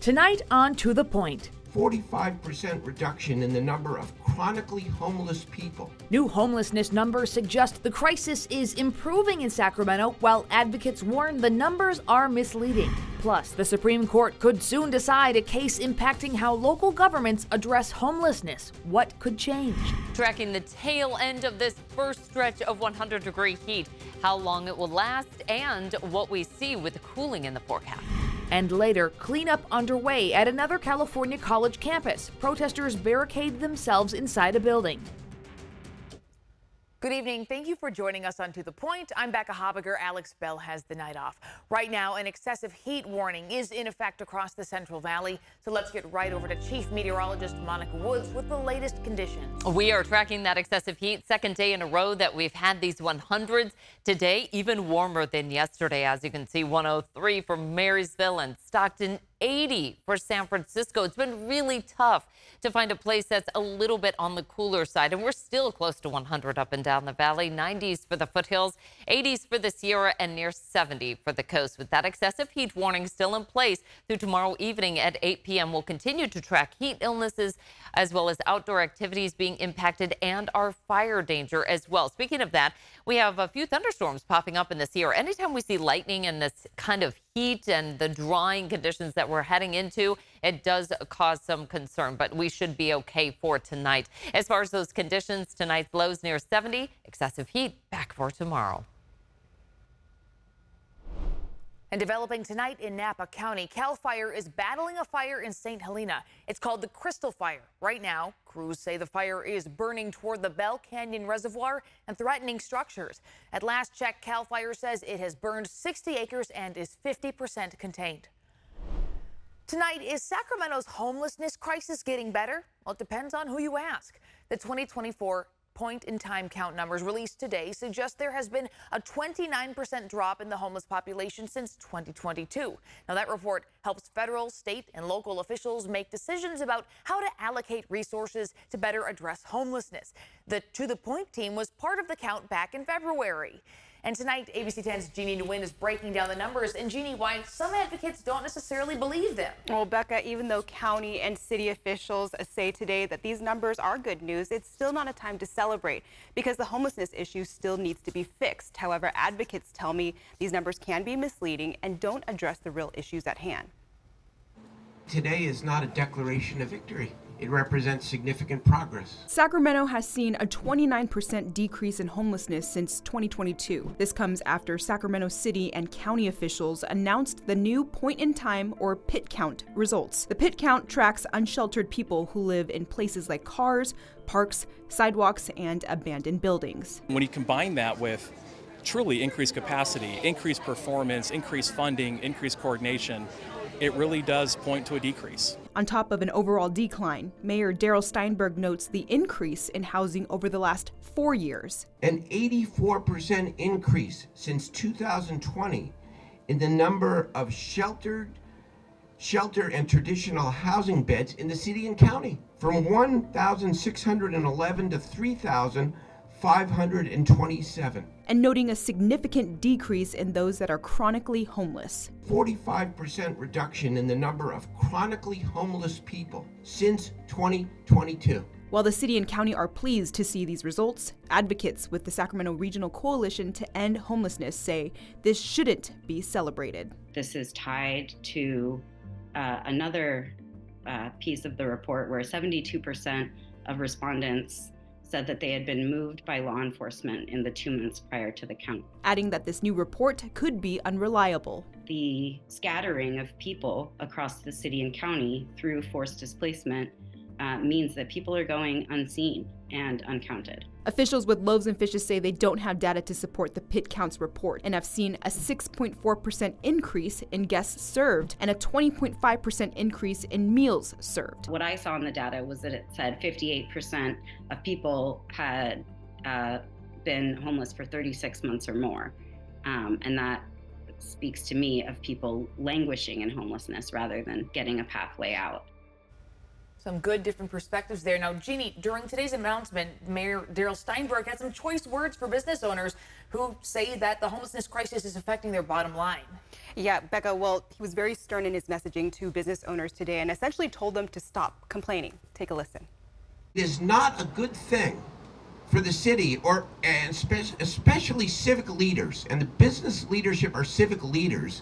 Tonight on To The Point. 45% reduction in the number of chronically homeless people. New homelessness numbers suggest the crisis is improving in Sacramento, while advocates warn the numbers are misleading. Plus, the Supreme Court could soon decide a case impacting how local governments address homelessness. What could change? Tracking the tail end of this first stretch of 100-degree heat, how long it will last, and what we see with the cooling in the forecast. And later, cleanup underway at another California college campus. Protesters barricaded themselves inside a building. Good evening. Thank you for joining us on To The Point. I'm Becca Hobbiger. Alex Bell has the night off. Right now, an excessive heat warning is in effect across the Central Valley. So let's get right over to Chief Meteorologist Monica Woods with the latest conditions. We are tracking that excessive heat. Second day in a row that we've had these 100s. Today, even warmer than yesterday. As you can see, 103 for Marysville and Stockton, 80 for San Francisco. It's been really tough to find a place that's a little bit on the cooler side, and we're still close to 100 up and down the valley, 90s for the foothills, 80s for the Sierra, and near 70 for the coast. With that excessive heat warning still in place through tomorrow evening at 8 p.m., we'll continue to track heat illnesses as well as outdoor activities being impacted and our fire danger as well. Speaking of that, we have a few thunderstorms popping up in the Sierra. Anytime we see lightning and this kind of heat and the drying conditions that we're heading into, it does cause some concern, but we should be okay for tonight. As far as those conditions, tonight's lows near 70, excessive heat back for tomorrow. And developing tonight in Napa County, Cal Fire is battling a fire in St. Helena. It's called the Crystal Fire. Right now, crews say the fire is burning toward the Bell Canyon Reservoir and threatening structures. At last check, Cal Fire says it has burned 60 acres and is 50% contained. Tonight, is Sacramento's homelessness crisis getting better? Well, it depends on who you ask. The 2024 point-in-time count numbers released today suggest there has been a 29% drop in the homeless population since 2022. Now, that report helps federal, state, and local officials make decisions about how to allocate resources to better address homelessness. The To The Point team was part of the count back in February. And tonight, ABC10's Jeannie Nguyen is breaking down the numbers. And Jeannie, why some advocates don't necessarily believe them? Well, Becca, even though county and city officials say today that these numbers are good news, it's still not a time to celebrate because the homelessness issue still needs to be fixed. However, advocates tell me these numbers can be misleading and don't address the real issues at hand. Today is not a declaration of victory. It represents significant progress. Sacramento has seen a 29% decrease in homelessness since 2022. This comes after Sacramento City and county officials announced the new point-in-time, or pit count, results. The pit count tracks unsheltered people who live in places like cars, parks, sidewalks, and abandoned buildings. When you combine that with truly increased capacity, increased performance, increased funding, increased coordination, it really does point to a decrease. On top of an overall decline, Mayor Darrell Steinberg notes the increase in housing over the last 4 years. An 84% increase since 2020 in the number of shelter and traditional housing beds in the city and county, from 1,611 to 3,527. And noting a significant decrease in those that are chronically homeless. 45% reduction in the number of chronically homeless people since 2022. While the city and county are pleased to see these results, advocates with the Sacramento Regional Coalition to End Homelessness say this shouldn't be celebrated. This is tied to another piece of the report where 72% of respondents said that they had been moved by law enforcement in the 2 months prior to the count. Adding that this new report could be unreliable. The scattering of people across the city and county through forced displacement means that people are going unseen and uncounted. Officials with Loaves and Fishes say they don't have data to support the pit counts report and have seen a 6.4% increase in guests served and a 20.5% increase in meals served. What I saw in the data was that it said 58% of people had been homeless for 36 months or more, and that speaks to me of people languishing in homelessness rather than getting a pathway out. Some good different perspectives there. Now, Jeannie, during today's announcement, Mayor Darrell Steinberg had some choice words for business owners who say that the homelessness crisis is affecting their bottom line. Yeah, Becca, well, he was very stern in his messaging to business owners today and essentially told them to stop complaining. Take a listen. It is not a good thing for the city, or and especially civic leaders, and the business leadership are civic leaders,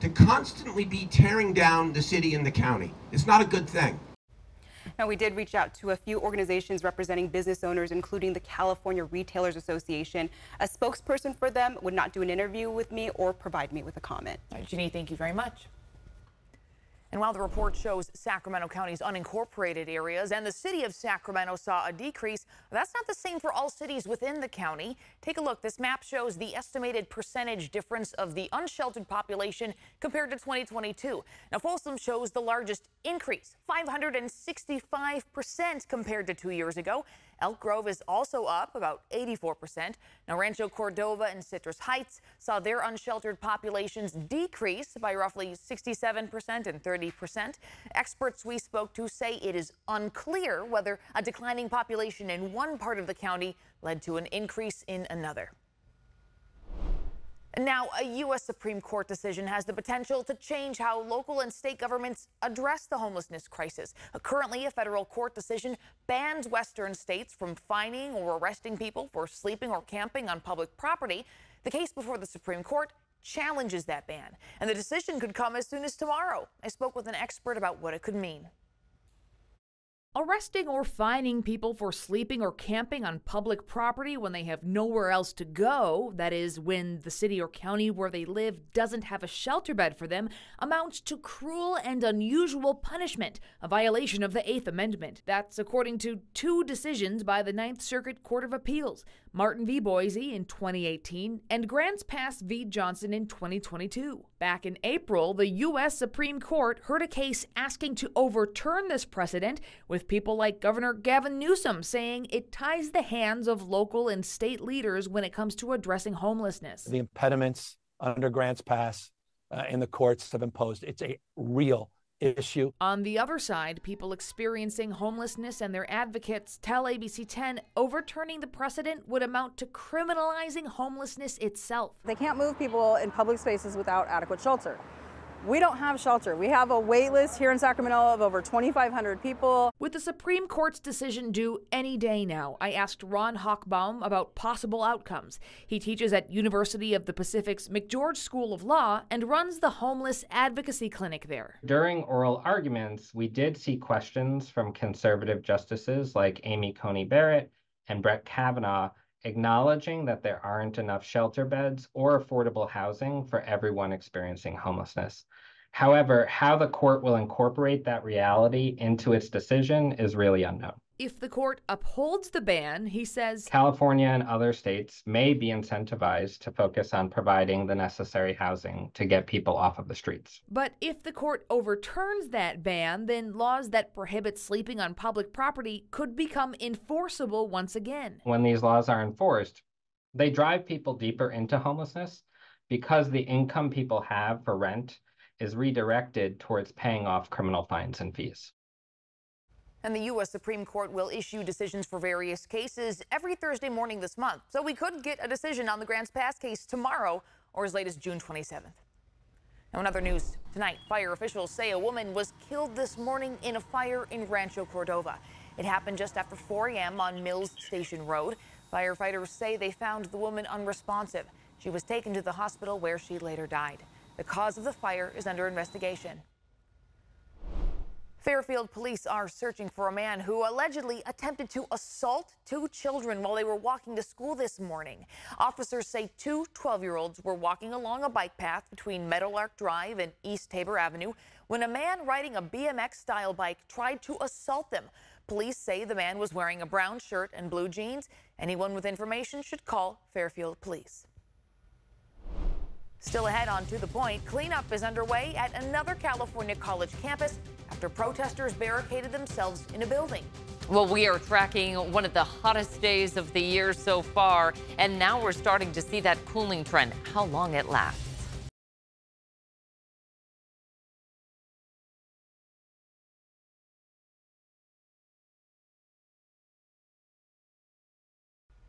to constantly be tearing down the city and the county. It's not a good thing. Now, we did reach out to a few organizations representing business owners, including the California Retailers Association. A spokesperson for them would not do an interview with me or provide me with a comment. All right, Jeannie, thank you very much. And while the report shows Sacramento County's unincorporated areas and the city of Sacramento saw a decrease, that's not the same for all cities within the county. Take a look. This map shows the estimated percentage difference of the unsheltered population compared to 2022. Now, Folsom shows the largest increase, 565% compared to 2 years ago. Elk Grove is also up about 84%. Now, Rancho Cordova and Citrus Heights saw their unsheltered populations decrease by roughly 67% and 30%. Experts we spoke to say it is unclear whether a declining population in one part of the county led to an increase in another. Now, a U.S. Supreme Court decision has the potential to change how local and state governments address the homelessness crisis. Currently, a federal court decision bans Western states from fining or arresting people for sleeping or camping on public property. The case before the Supreme Court challenges that ban, and the decision could come as soon as tomorrow. I spoke with an expert about what it could mean. Arresting or fining people for sleeping or camping on public property when they have nowhere else to go, that is, when the city or county where they live doesn't have a shelter bed for them, amounts to cruel and unusual punishment, a violation of the Eighth Amendment. That's according to two decisions by the Ninth Circuit Court of Appeals, Martin v. Boise in 2018 and Grants Pass v. Johnson in 2022. Back in April, the U.S. Supreme Court heard a case asking to overturn this precedent, with people like Governor Gavin Newsom saying it ties the hands of local and state leaders when it comes to addressing homelessness. The impediments under Grants Pass in the courts have imposed, it's a real issue. On the other side, people experiencing homelessness and their advocates tell ABC10 overturning the precedent would amount to criminalizing homelessness itself. They can't move people in public spaces without adequate shelter. We don't have shelter. We have a wait list here in Sacramento of over 2,500 people. With the Supreme Court's decision due any day now, I asked Ron Hockbaum about possible outcomes. He teaches at University of the Pacific's McGeorge School of Law and runs the Homeless Advocacy Clinic there. During oral arguments, we did see questions from conservative justices like Amy Coney Barrett and Brett Kavanaugh acknowledging that there aren't enough shelter beds or affordable housing for everyone experiencing homelessness. However, how the court will incorporate that reality into its decision is really unknown. If the court upholds the ban, he says, California and other states may be incentivized to focus on providing the necessary housing to get people off of the streets. But if the court overturns that ban, then laws that prohibit sleeping on public property could become enforceable once again. When these laws are enforced, they drive people deeper into homelessness because the income people have for rent is redirected towards paying off criminal fines and fees. And the U.S. Supreme Court will issue decisions for various cases every Thursday morning this month. So we could get a decision on the Grants Pass case tomorrow or as late as June 27th. Now, in other news tonight, fire officials say a woman was killed this morning in a fire in Rancho Cordova. It happened just after 4 a.m. on Mills Station Road. Firefighters say they found the woman unresponsive. She was taken to the hospital where she later died. The cause of the fire is under investigation. Fairfield police are searching for a man who allegedly attempted to assault 2 children while they were walking to school this morning. Officers say 2 12-year-olds were walking along a bike path between Meadowlark Drive and East Tabor Avenue when a man riding a BMX-style bike tried to assault them. Police say the man was wearing a brown shirt and blue jeans. Anyone with information should call Fairfield Police. Still ahead on To The Point, cleanup is underway at another California college campus after protesters barricaded themselves in a building. Well, we are tracking one of the hottest days of the year so far, and now we're starting to see that cooling trend, how long it lasts.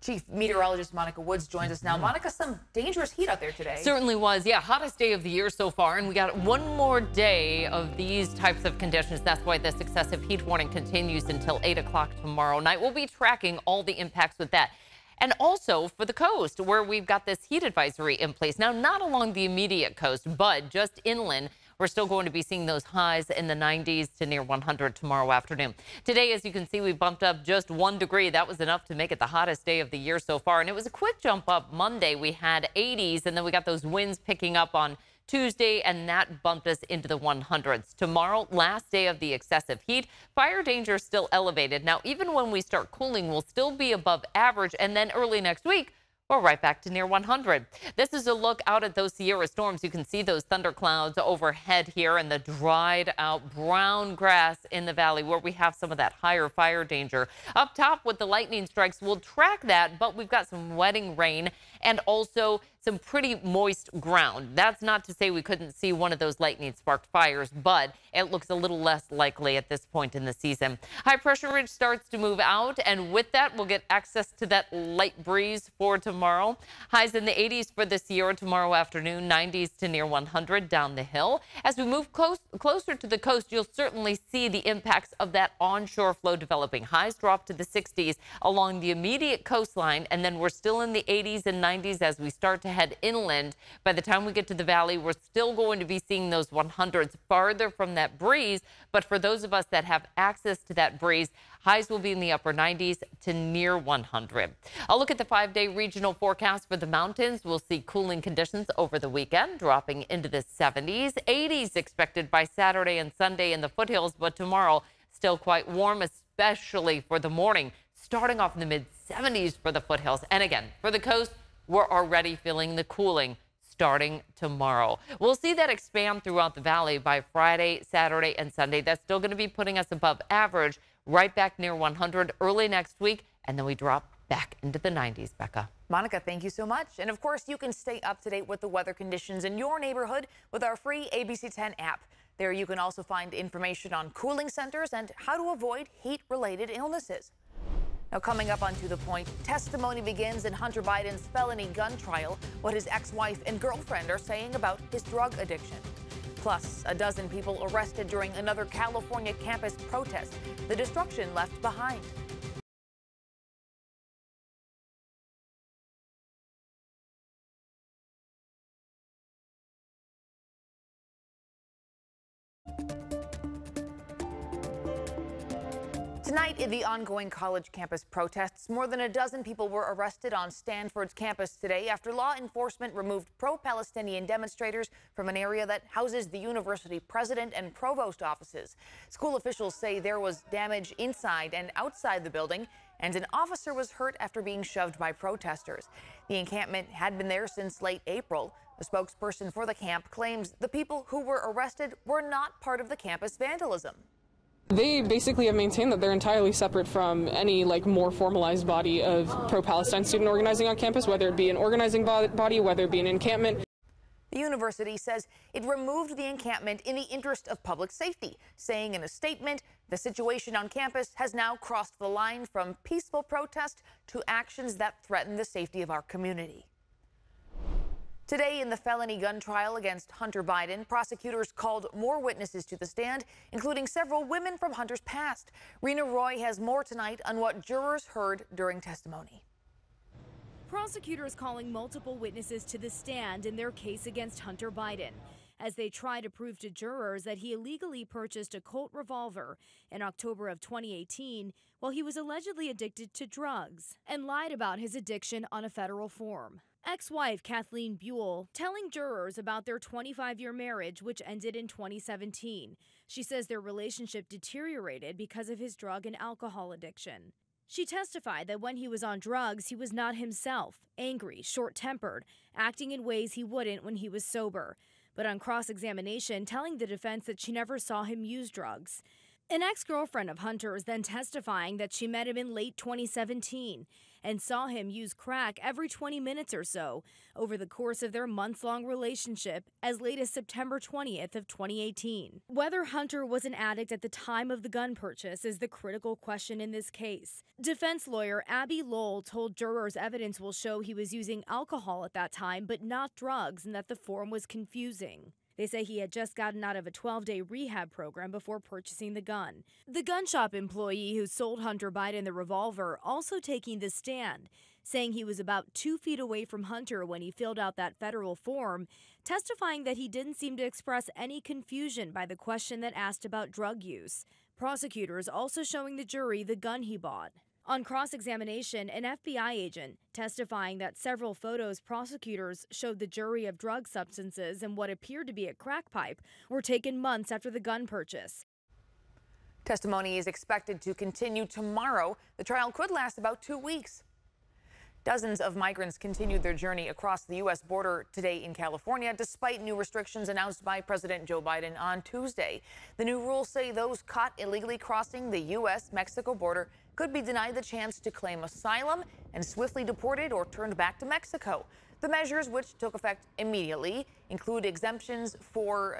Chief Meteorologist Monica Woods joins us now. Monica, some dangerous heat out there today. Certainly was. Yeah, hottest day of the year so far, and we got one more day of these types of conditions. That's why this excessive heat warning continues until 8 o'clock tomorrow night. We'll be tracking all the impacts with that. And also for the coast, where we've got this heat advisory in place. Now, not along the immediate coast, but just inland. We're still going to be seeing those highs in the 90s to near 100 tomorrow afternoon. Today, as you can see, we bumped up just 1 degree. That was enough to make it the hottest day of the year so far. And it was a quick jump up. Monday, we had 80s, and then we got those winds picking up on Tuesday, and that bumped us into the 100s. Tomorrow, last day of the excessive heat, fire danger is still elevated. Now, even when we start cooling, we'll still be above average, and then early next week, we're right back to near 100. This is a look out at those Sierra storms. You can see those thunderclouds overhead here and the dried out brown grass in the valley where we have some of that higher fire danger. Up top with the lightning strikes, we'll track that, but we've got some wetting rain and also some pretty moist ground. That's not to say we couldn't see one of those lightning sparked fires, but it looks a little less likely at this point in the season. High pressure ridge starts to move out, and with that, we'll get access to that light breeze for tomorrow. Highs in the 80s for the Sierra tomorrow afternoon, 90s to near 100 down the hill. As we move closer to the coast, you'll certainly see the impacts of that onshore flow developing. Highs drop to the 60s along the immediate coastline, and then we're still in the 80s and 90s as we start to head inland. By the time we get to the valley, we're still going to be seeing those 100s farther from that breeze. But for those of us that have access to that breeze, highs will be in the upper 90s to near 100. I'll look at the 5-day regional forecast for the mountains. We'll see cooling conditions over the weekend, dropping into the 70s, 80s expected by Saturday and Sunday in the foothills, but tomorrow still quite warm, especially for the morning, starting off in the mid 70s for the foothills. And again, for the coast, we're already feeling the cooling starting tomorrow. We'll see that expand throughout the valley by Friday, Saturday, and Sunday. That's still going to be putting us above average, right back near 100 early next week, and then we drop back into the 90s, Becca. Monica, thank you so much. And of course, you can stay up to date with the weather conditions in your neighborhood with our free ABC10 app. There you can also find information on cooling centers and how to avoid heat-related illnesses. Now, coming up on To The Point, testimony begins in Hunter Biden's felony gun trial, what his ex-wife and girlfriend are saying about his drug addiction. Plus, a dozen people arrested during another California campus protest, the destruction left behind. Tonight, in the ongoing college campus protests, more than a dozen people were arrested on Stanford's campus today after law enforcement removed pro-Palestinian demonstrators from an area that houses the university president and provost offices. School officials say there was damage inside and outside the building, and an officer was hurt after being shoved by protesters. The encampment had been there since late April. A spokesperson for the camp claims the people who were arrested were not part of the campus vandalism. They basically have maintained that they're entirely separate from any more formalized body of pro-Palestine student organizing on campus, whether it be an organizing body, whether it be an encampment. The university says it removed the encampment in the interest of public safety, saying in a statement, the situation on campus has now crossed the line from peaceful protest to actions that threaten the safety of our community. Today, in the felony gun trial against Hunter Biden, prosecutors called more witnesses to the stand, including several women from Hunter's past. Rena Roy has more tonight on what jurors heard during testimony. Prosecutors calling multiple witnesses to the stand in their case against Hunter Biden as they try to prove to jurors that he illegally purchased a Colt revolver in October of 2018 while he was allegedly addicted to drugs and lied about his addiction on a federal form. Ex-wife Kathleen Buell telling jurors about their 25-year marriage, which ended in 2017. She says their relationship deteriorated because of his drug and alcohol addiction. She testified that when he was on drugs, he was not himself, angry, short-tempered, acting in ways he wouldn't when he was sober. But on cross-examination, telling the defense that she never saw him use drugs. An ex-girlfriend of Hunter's then testifying that she met him in late 2017 and saw him use crack every 20 minutes or so over the course of their months-long relationship as late as September 20th of 2018. Whether Hunter was an addict at the time of the gun purchase is the critical question in this case. Defense lawyer Abby Lowell told jurors evidence will show he was using alcohol at that time but not drugs, and that the form was confusing. They say he had just gotten out of a 12-day rehab program before purchasing the gun. The gun shop employee who sold Hunter Biden the revolver also taking the stand, saying he was about 2 feet away from Hunter when he filled out that federal form, testifying that he didn't seem to express any confusion by the question that asked about drug use. Prosecutors also showing the jury the gun he bought. On cross-examination, an FBI agent testifying that several photos prosecutors showed the jury of drug substances and what appeared to be a crack pipe were taken months after the gun purchase. Testimony is expected to continue tomorrow. The trial could last about 2 weeks. Dozens of migrants continued their journey across the U.S. border today in California, despite new restrictions announced by President Joe Biden on Tuesday. The new rules say those caught illegally crossing the U.S.-Mexico border could be denied the chance to claim asylum and swiftly deported or turned back to Mexico. The measures, which took effect immediately, include exceptions for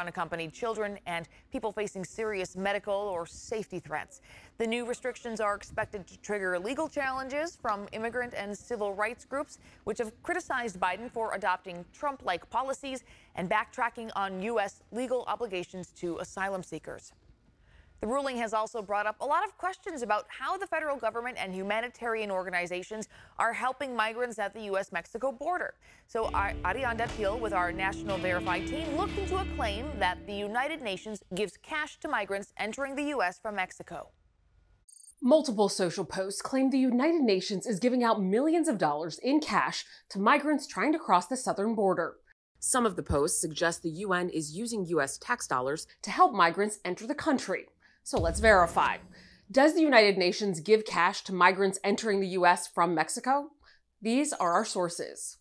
unaccompanied children and people facing serious medical or safety threats. The new restrictions are expected to trigger legal challenges from immigrant and civil rights groups, which have criticized Biden for adopting Trump-like policies and backtracking on U.S. legal obligations to asylum seekers. The ruling has also brought up a lot of questions about how the federal government and humanitarian organizations are helping migrants at the U.S.-Mexico border. So Arianda Peel with our National Verify team looked into a claim that the United Nations gives cash to migrants entering the U.S. from Mexico. Multiple social posts claim the United Nations is giving out millions of dollars in cash to migrants trying to cross the southern border. Some of the posts suggest the UN is using U.S. tax dollars to help migrants enter the country. So let's verify. Does the United Nations give cash to migrants entering the U.S. from Mexico? These are our sources.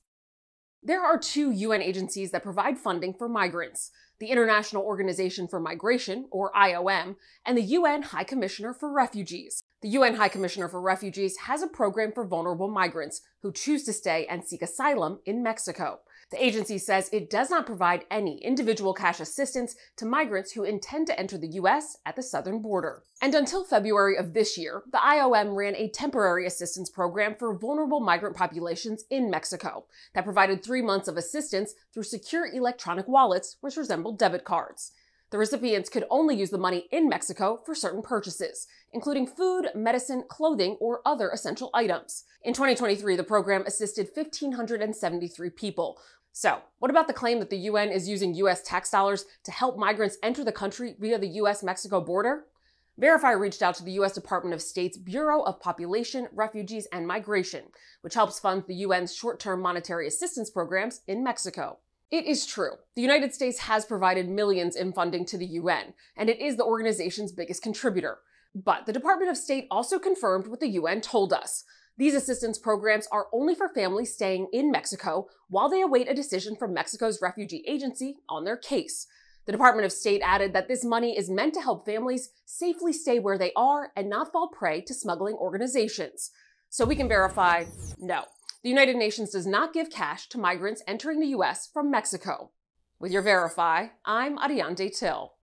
There are two UN agencies that provide funding for migrants: the International Organization for Migration, or IOM, and the UN High Commissioner for Refugees. The UN High Commissioner for Refugees has a program for vulnerable migrants who choose to stay and seek asylum in Mexico. The agency says it does not provide any individual cash assistance to migrants who intend to enter the U.S. at the southern border. And until February of this year, the IOM ran a temporary assistance program for vulnerable migrant populations in Mexico that provided 3 months of assistance through secure electronic wallets, which resembled debit cards. The recipients could only use the money in Mexico for certain purchases, including food, medicine, clothing, or other essential items. In 2023, the program assisted 1,573 people. So, what about the claim that the UN is using U.S. tax dollars to help migrants enter the country via the U.S.-Mexico border? Verify reached out to the U.S. Department of State's Bureau of Population, Refugees, and Migration, which helps fund the UN's short-term monetary assistance programs in Mexico. It is true. The United States has provided millions in funding to the UN, and it is the organization's biggest contributor. But the Department of State also confirmed what the UN told us. These assistance programs are only for families staying in Mexico while they await a decision from Mexico's refugee agency on their case. The Department of State added that this money is meant to help families safely stay where they are and not fall prey to smuggling organizations. So we can verify, no. The United Nations does not give cash to migrants entering the U.S. from Mexico. With your Verify, I'm Ariande Till.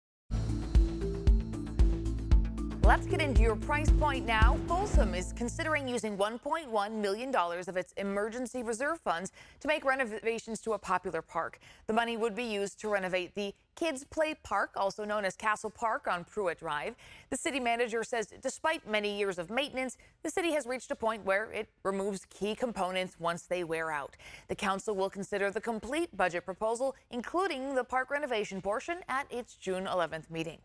Let's get into your price point now. Folsom is considering using $1.1 million of its emergency reserve funds to make renovations to a popular park. The money would be used to renovate the Kids Play Park, also known as Castle Park on Pruitt Drive. The city manager says despite many years of maintenance, the city has reached a point where it removes key components once they wear out. The council will consider the complete budget proposal, including the park renovation portion, at its June 11th meeting.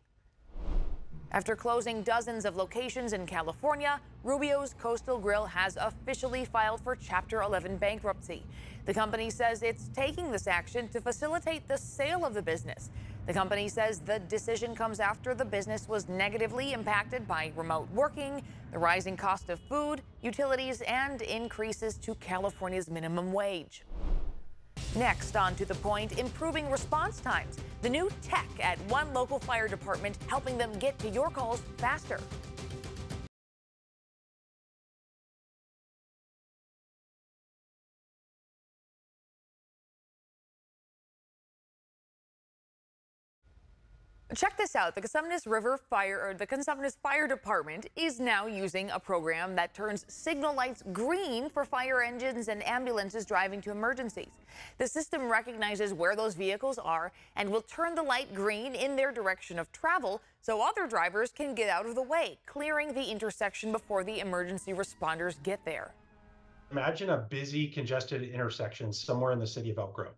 After closing dozens of locations in California, Rubio's Coastal Grill has officially filed for Chapter 11 bankruptcy. The company says it's taking this action to facilitate the sale of the business. The company says the decision comes after the business was negatively impacted by remote working, the rising cost of food, utilities, and increases to California's minimum wage. Next, on to the point, improving response times. The new tech at one local fire department helping them get to your calls faster. Check this out. The Cosumnes River Fire, or the Cosumnes Fire Department, is now using a program that turns signal lights green for fire engines and ambulances driving to emergencies. The system recognizes where those vehicles are and will turn the light green in their direction of travel so other drivers can get out of the way, clearing the intersection before the emergency responders get there. Imagine a busy, congested intersection somewhere in the city of Elk Grove.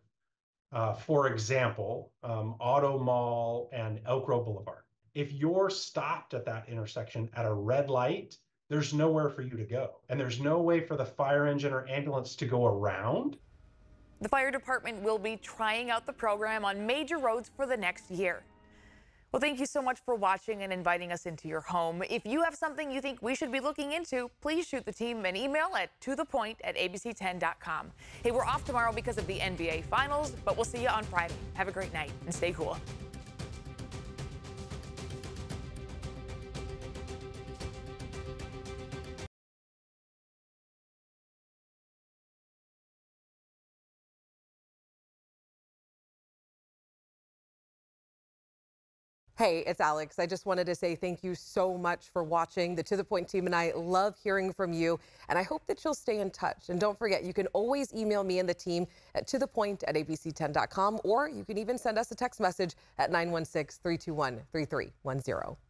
For example, Auto Mall and Elk Grove Boulevard. If you're stopped at that intersection at a red light, there's nowhere for you to go. And there's no way for the fire engine or ambulance to go around. The fire department will be trying out the program on major roads for the next year. Well, thank you so much for watching and inviting us into your home. If you have something you think we should be looking into, please shoot the team an email at tothepoint@abc10.com. Hey, we're off tomorrow because of the NBA Finals, but we'll see you on Friday. Have a great night and stay cool. Hey, it's Alex. I just wanted to say thank you so much for watching. The To The Point team and I love hearing from you, and I hope that you'll stay in touch. And don't forget, you can always email me and the team at tothepoint@abc10.com, or you can even send us a text message at 916-321-3310.